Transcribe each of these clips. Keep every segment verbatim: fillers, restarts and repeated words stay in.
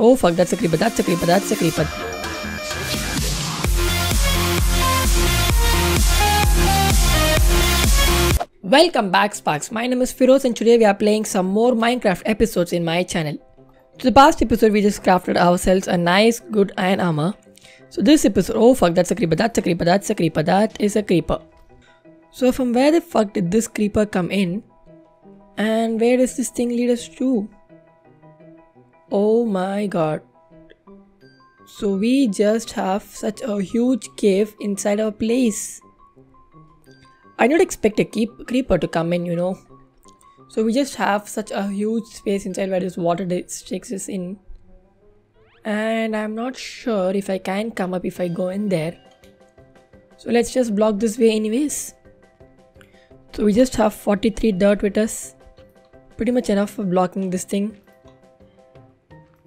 Oh fuck, that's a creeper, that's a creeper, that's a creeper. Welcome back Sparks, my name is Firoz and today we are playing some more Minecraft episodes in my channel. So the past episode we just crafted ourselves a nice good iron armor. So this episode, oh fuck, that's a creeper, that's a creeper, that's a creeper, that is a creeper. So from where the fuck did this creeper come in? And where does this thing lead us to? Oh my god. So we just have such a huge cave inside our place. I did not expect a keep creeper to come in, you know. So we just have such a huge space inside where this water districts is in. And I'm not sure if I can come up if I go in there. So let's just block this way anyways. So we just have forty-three dirt with us. Pretty much enough for blocking this thing.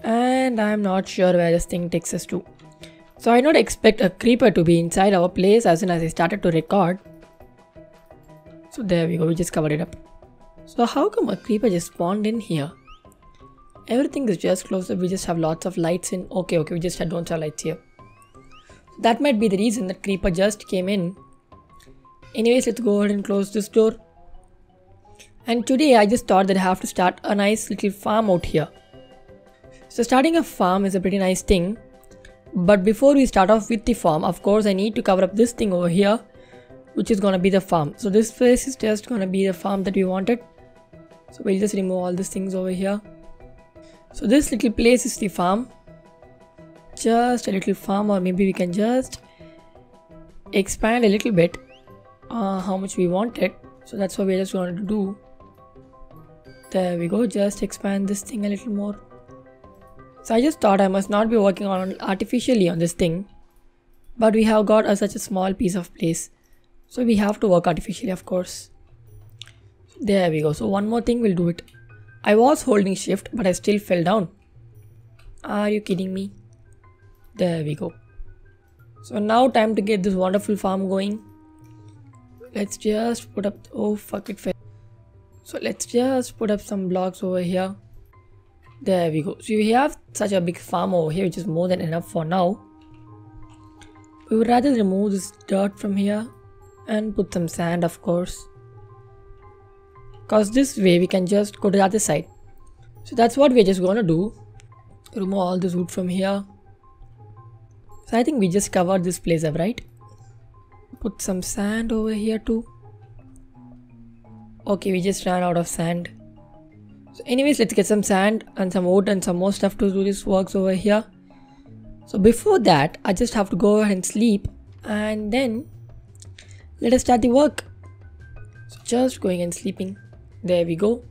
And I'm not sure where this thing takes us to. So I did not expect a creeper to be inside our place as soon as I started to record. So there we go, we just covered it up. So how come a creeper just spawned in here? Everything is just closed up, we just have lots of lights in. Okay, okay, we just don't have lights here. That might be the reason that creeper just came in. Anyways, let's go ahead and close this door. And today I just thought that I have to start a nice little farm out here. So starting a farm is a pretty nice thing, but before we start off with the farm, of course I need to cover up this thing over here, which is gonna be the farm. So this place is just gonna be the farm that we wanted. So we'll just remove all these things over here. So this little place is the farm. Just a little farm, or maybe we can just expand a little bit uh, how much we wanted. So that's what we're just going to do. There we go, just expand this thing a little more. So I just thought I must not be working on artificially on this thing, but we have got a, such a small piece of place, so we have to work artificially, of course. There we go. So one more thing, we'll do it. I was holding shift, but I still fell down. Are you kidding me? There we go. So now time to get this wonderful farm going. Let's just put up, oh fuck, it fell. So let's just put up some blocks over here. There we go. So we have such a big farm over here, which is more than enough for now. We would rather remove this dirt from here and put some sand, of course, because this way we can just go to the other side. So that's what we're just gonna do. Remove all this wood from here. So I think we just covered this place up, right? Put some sand over here too. Okay, we just ran out of sand. So anyways, let's get some sand and some wood and some more stuff to do these works over here. So before that, I just have to go ahead and sleep, and then let us start the work. So just going and sleeping. There we go.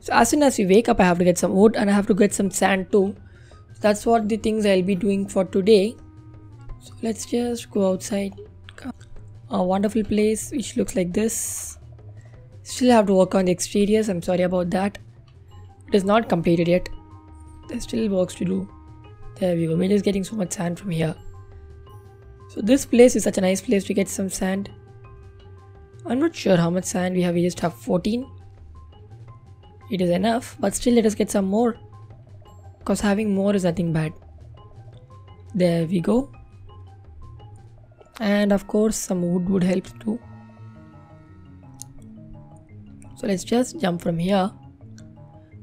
So as soon as we wake up, I have to get some wood and I have to get some sand too. So that's what the things I'll be doing for today. So let's just go outside. A wonderful place which looks like this. Still have to work on the exteriors, I'm sorry about that. It is not completed yet. There's still works to do. There we go. We're just getting so much sand from here. So this place is such a nice place to get some sand. I'm not sure how much sand we have. We just have fourteen. It is enough. But still let us get some more, because having more is nothing bad. There we go. And of course some wood would help too. So let's just jump from here.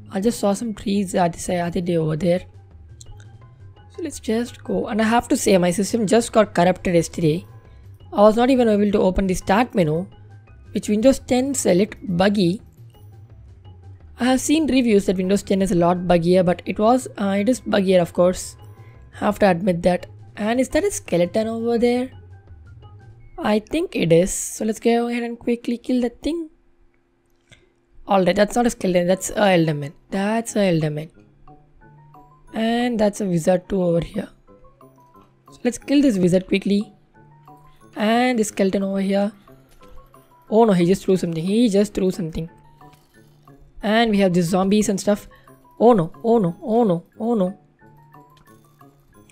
I just saw some trees the other day over there. So let's just go. And I have to say, my system just got corrupted yesterday. I was not even able to open the start menu, which Windows ten select buggy. I have seen reviews that Windows ten is a lot buggier, but it was uh, it is buggier, of course. I have to admit that. And is that a skeleton over there? I think it is. So let's go ahead and quickly kill that thing. Alright, that's not a skeleton, that's a Enderman. That's a Enderman. And that's a wizard too over here. So let's kill this wizard quickly. And this skeleton over here. Oh no, he just threw something. He just threw something. And we have these zombies and stuff. Oh no, oh no, oh no, oh no.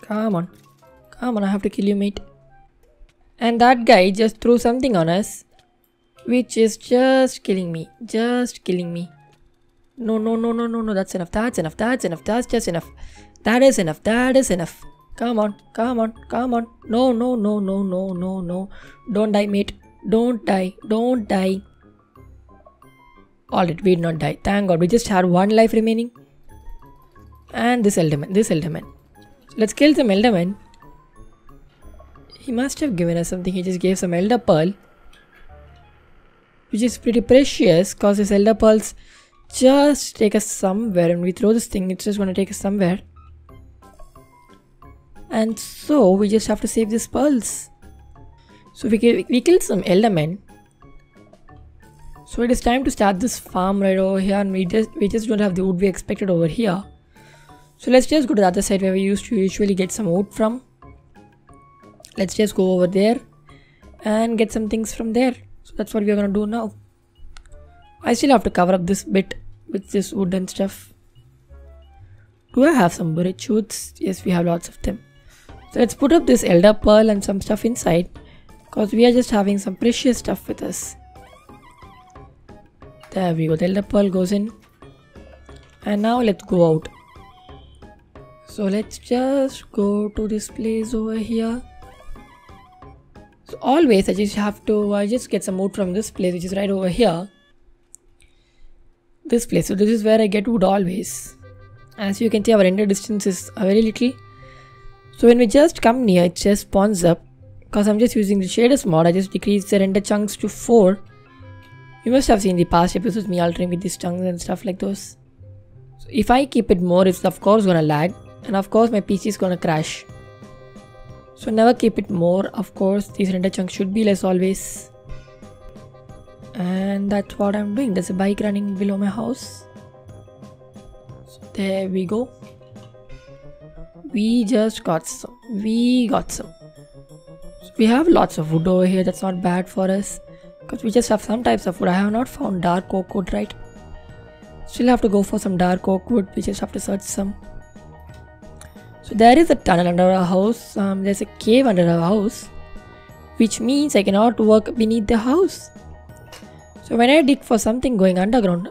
Come on. Come on, I have to kill you, mate. And that guy just threw something on us, which is just killing me, just killing me. No, no, no, no, no, no, that's enough, that's enough, that's enough, that's just enough. That is enough. That is enough. Come on. Come on. Come on. No, no, no, no, no, no, no. Don't die, mate. Don't die. Don't die. Alright, we did not die. Thank God. We just had one life remaining. And this Enderman. This Enderman. Let's kill some Enderman. He must have given us something. He just gave some Ender Pearl, which is pretty precious, cause these Elder Pearls just take us somewhere. And we throw this thing, it's just going to take us somewhere. And so we just have to save these pearls. So we, we, we killed some Endermen. So it is time to start this farm right over here. And we just we just don't have the wood we expected over here. So let's just go to the other side where we used to usually get some wood from. Let's just go over there and get some things from there. So that's what we're gonna do now. I still have to cover up this bit with this wood and stuff. Do I have some buried shoots? Yes, we have lots of them. So let's put up this Elder Pearl and some stuff inside, because we are just having some precious stuff with us. There we go. The Elder Pearl goes in. And now let's go out. So let's just go to this place over here. So always I just have to I just get some wood from this place, which is right over here. This place. So this is where I get wood always. As you can see, our ender distance is very little. So when we just come near, it just spawns up. Because I'm just using the shaders mod, I just decrease the render chunks to four. You must have seen the past episodes me altering with these chunks and stuff like those. So if I keep it more, it's of course gonna lag, and of course my P C is gonna crash. So never keep it more, of course. These render chunks should be less always. And that's what I'm doing. There's a bike running below my house. So there we go. We just got some. We got some. So we have lots of wood over here. That's not bad for us, because we just have some types of wood. I have not found dark oak wood, right? Still have to go for some dark oak wood. We just have to search some. So there is a tunnel under our house, um, there's a cave under our house, which means I cannot work beneath the house. So when I dig for something going underground,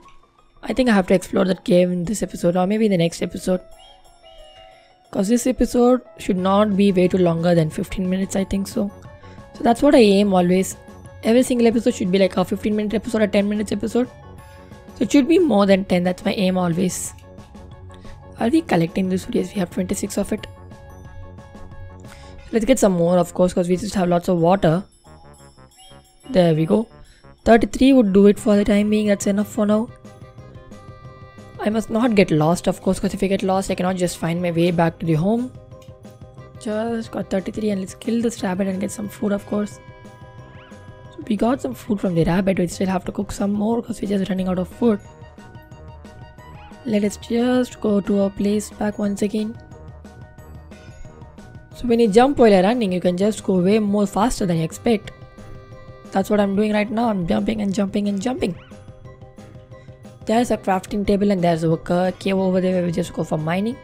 I think I have to explore that cave in this episode, or maybe in the next episode. Because this episode should not be way too longer than fifteen minutes, I think so. So that's what I aim always. Every single episode should be like a fifteen minute episode or ten minutes episode. So it should be more than ten, that's my aim always. Are we collecting this wood? Yes, we have twenty-six of it. Let's get some more, of course, because we just have lots of water. There we go. thirty-three would do it for the time being. That's enough for now. I must not get lost, of course, because if I get lost, I cannot just find my way back to the home. Just got thirty-three, and let's kill this rabbit and get some food, of course. So we got some food from the rabbit. We still have to cook some more, because we're just running out of food. Let us just go to our place back once again. So when you jump while you're running, you can just go way more faster than you expect. That's what I'm doing right now. I'm jumping and jumping and jumping. There's a crafting table, and there's a cave over there where we just go for mining.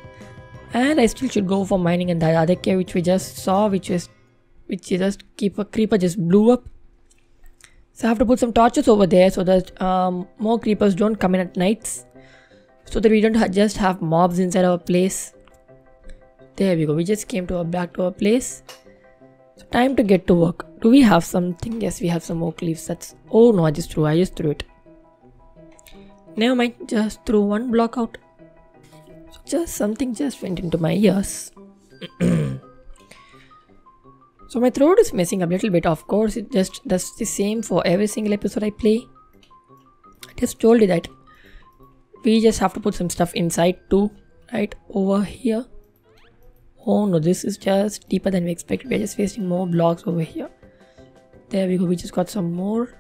And I still should go for mining in that other cave which we just saw, which is which is just keep a creeper just blew up. So I have to put some torches over there so that um, more creepers don't come in at nights. So that we don't ha just have mobs inside our place. There we go. We just came to our back to our place. So time to get to work. Do we have something? Yes, we have some oak leaves. That's oh no, I just threw. I just threw it. Never mind. Just threw one block out. So just something just went into my ears. So my throat is messing up a little bit. Of course, it just does the same for every single episode I play. I just told you that. We just have to put some stuff inside too, right over here. Oh no, this is just deeper than we expected. We're just wasting more blocks over here. There we go. We just got some more.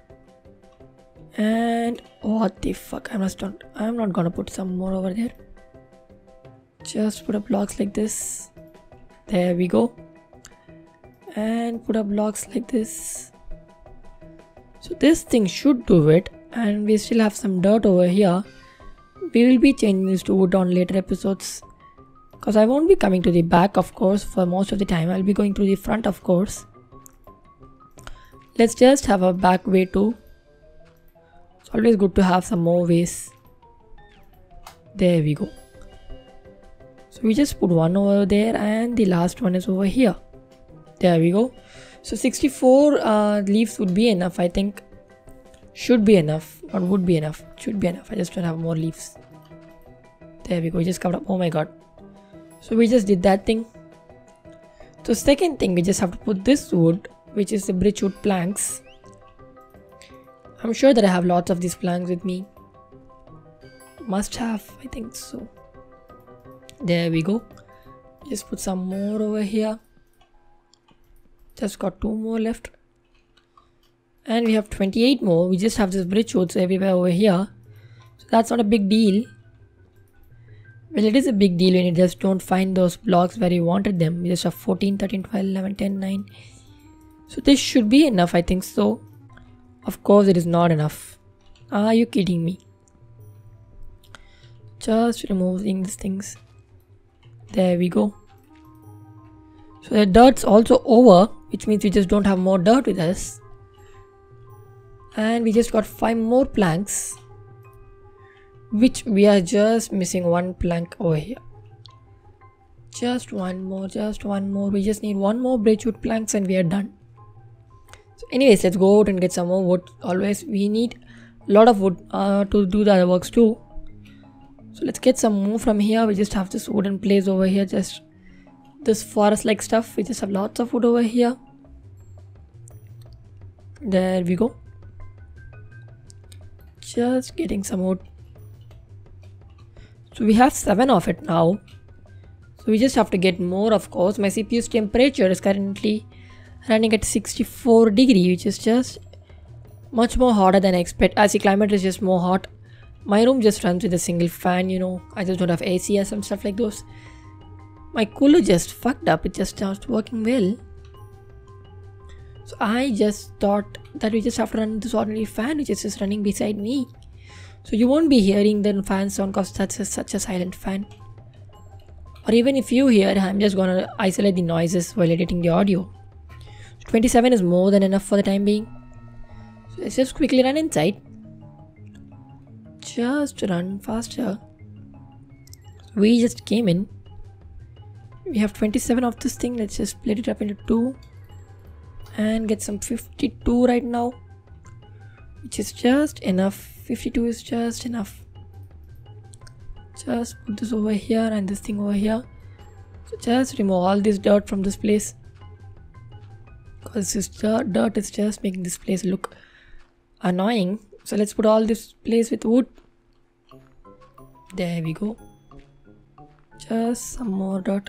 And what the fuck? I'm not. I'm not gonna put some more over there. Just put up blocks like this. There we go. And put up blocks like this. So this thing should do it. And we still have some dirt over here. We will be changing this to wood on later episodes, because I won't be coming to the back, of course, for most of the time. I'll be going through the front, of course. Let's just have a back way too. It's always good to have some more ways. There we go. So we just put one over there and the last one is over here. There we go. So sixty-four uh, leaves would be enough, I think. Should be enough, or would be enough. Should be enough. I just don't have more leaves. There we go. We just covered up. Oh my god. So we just did that thing. So second thing, we just have to put this wood, which is the birch wood planks. I'm sure that I have lots of these planks with me. Must have, I think so. There we go. Just put some more over here. Just got two more left. And we have twenty-eight more. We just have this birch woods everywhere over here. So that's not a big deal. Well, it is a big deal when you just don't find those blocks where you wanted them. We just have fourteen, thirteen, twelve, eleven, ten, nine. So this should be enough, I think so. Of course, it is not enough. Are you kidding me? Just removing these things. There we go. So the dirt's also over, which means we just don't have more dirt with us. And we just got five more planks, which we are just missing one plank over here. Just one more, just one more. We just need one more birchwood planks and we are done. So anyways, let's go out and get some more wood. Always we need a lot of wood uh, to do the other works too. So let's get some more from here. We just have this wooden place over here, just this forest like stuff. We just have lots of wood over here. There we go. Just getting some wood. So we have seven of it now. So we just have to get more, of course. My C P U's temperature is currently running at sixty-four degrees, which is just much more hotter than I expect. As the climate is just more hot. My room just runs with a single fan, you know. I just don't have A C or some stuff like those. My cooler just fucked up. It just starts working well. So I just thought that we just have to run this ordinary fan, which is just running beside me. So you won't be hearing the fan sound because that's a, such a silent fan. Or even if you hear, I'm just gonna isolate the noises while editing the audio. So twenty-seven is more than enough for the time being. So let's just quickly run inside. Just run faster. We just came in. We have twenty-seven of this thing. Let's just split it up into two. And get some fifty-two right now. Which is just enough. fifty-two is just enough. Just put this over here and this thing over here. So just remove all this dirt from this place. Because this dirt, dirt is just making this place look annoying. So let's put all this place with wood. There we go. Just some more dirt.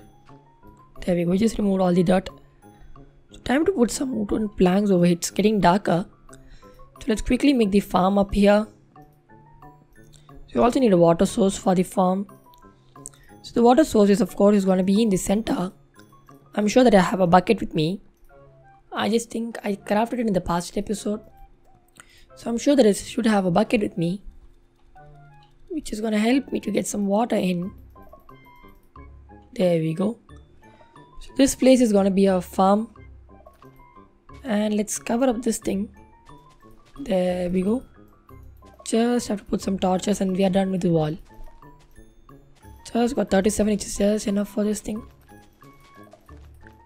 There we go. We just removed all the dirt. So time to put some wooden planks over here. It's getting darker. So let's quickly make the farm up here. So you also need a water source for the farm. So the water source is, of course, is going to be in the center. I'm sure that I have a bucket with me. I just think I crafted it in the past episode. So I'm sure that I should have a bucket with me, which is going to help me to get some water in. There we go. So this place is going to be a farm. And let's cover up this thing. There we go. Just have to put some torches and we are done with the wall. Just got thirty-seven, which is just enough for this thing.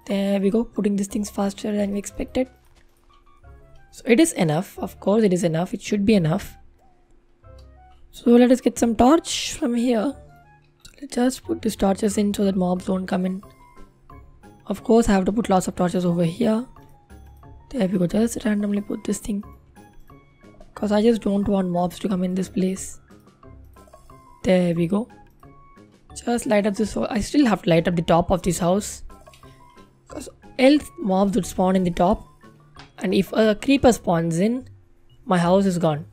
There we go. Putting these things faster than we expected. So it is enough, of course it is enough, it should be enough. So let us get some torch from here. So let's just put these torches in so that mobs don't come in. Of course I have to put lots of torches over here. There we go, just randomly put this thing. Because I just don't want mobs to come in this place. There we go. Just light up this, I still have to light up the top of this house. Because else mobs would spawn in the top. And if a creeper spawns in, my house is gone.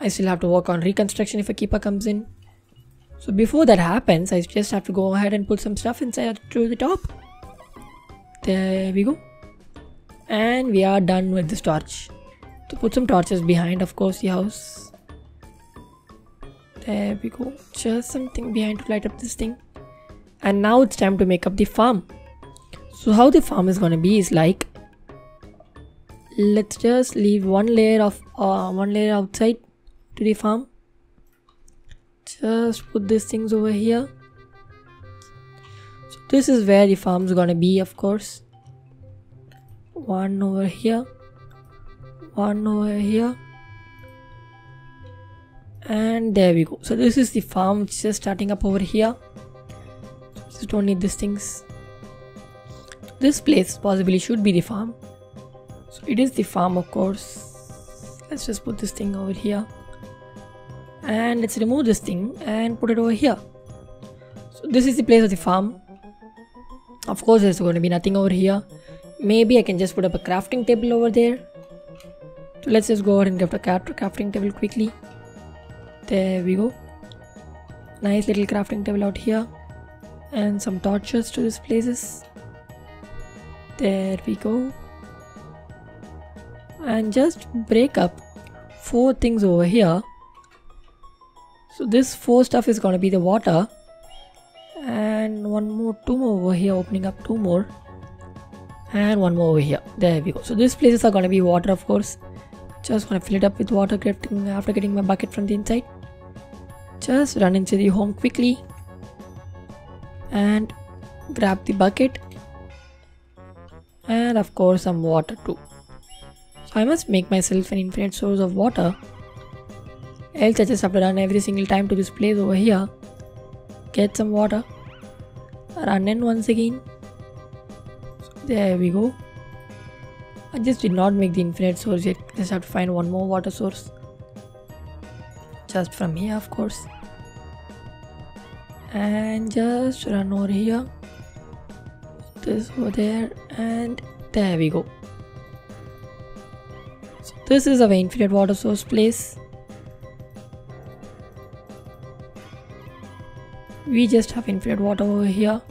I still have to work on reconstruction if a creeper comes in. So before that happens, I just have to go ahead and put some stuff inside to the top. There we go. And we are done with this torch. So put some torches behind, of course, the house. There we go. Just something behind to light up this thing. And now it's time to make up the farm. So how the farm is going to be is like... Let's just leave one layer of uh, one layer outside to the farm. Just put these things over here. This is where the farm's gonna be, of course. One over here, one over here, and there we go. So this is the farm which is just starting up over here. Just don't need these things. This place possibly should be the farm. So it is the farm, of course. Let's just put this thing over here, and let's remove this thing and put it over here. So this is the place of the farm. Of course there's going to be nothing over here. Maybe I can just put up a crafting table over there. So let's just go ahead and craft a crafting table quickly. There we go. Nice little crafting table out here. And some torches to these places. There we go. And just break up four things over here. So this four stuff is going to be the water. And one more, two more over here, opening up two more. And one more over here. There we go. So these places are going to be water, of course. Just going to fill it up with water after getting my bucket from the inside. Just run into the home quickly. And grab the bucket. And of course some water too. So I must make myself an infinite source of water. Else I just have to run every single time to this place over here. Get some water. Run in once again. There we go. I just did not make the infinite source yet. Just have to find one more water source. Just from here, of course. And just run over here. This over there. And there we go. So this is our infinite water source place. We just have infinite water over here.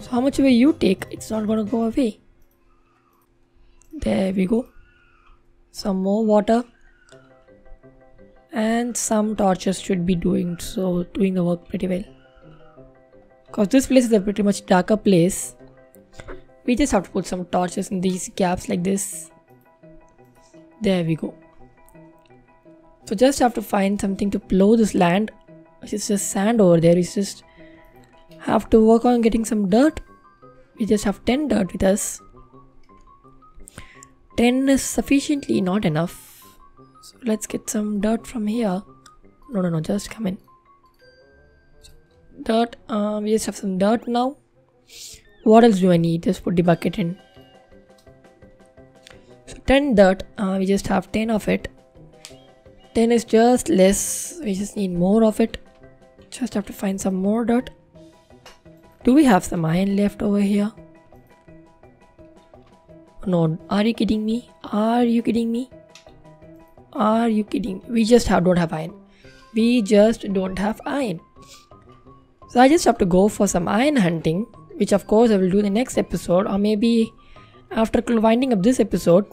So how much away you take, it's not gonna go away. There we go. Some more water. And some torches should be doing so doing the work pretty well. Because this place is a pretty much darker place. We just have to put some torches in these gaps like this. There we go. So just have to find something to plow this land. Which is just sand over there. It's just have to work on getting some dirt. We just have ten dirt with us. ten is sufficiently not enough. So let's get some dirt from here. No, no, no, just come in. Dirt, uh, we just have some dirt now. What else do I need? Just put the bucket in. So ten dirt, uh, we just have ten of it. ten is just less, we just need more of it. Just have to find some more dirt. Do we have some iron left over here? No, are you kidding me? Are you kidding me? Are you kidding me? We just have, don't have iron. We just don't have iron. So I just have to go for some iron hunting, which of course I will do in the next episode, or maybe after winding up this episode.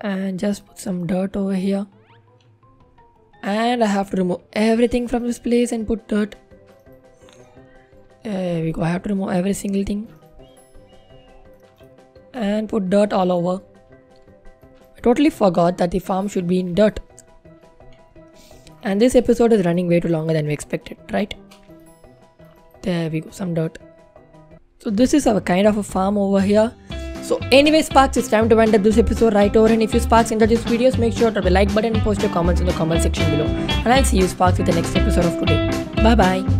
And just put some dirt over here. And I have to remove everything from this place and put dirt. There we go. I have to remove every single thing. And put dirt all over. I totally forgot that the farm should be in dirt. And this episode is running way too longer than we expected, right? There we go. Some dirt. So this is our kind of a farm over here. So anyway, Sparks, it's time to wind up this episode right over, and if you Sparks enjoyed these videos, make sure to hit the like button and post your comments in the comment section below. And I'll see you Sparks with the next episode of today. Bye bye.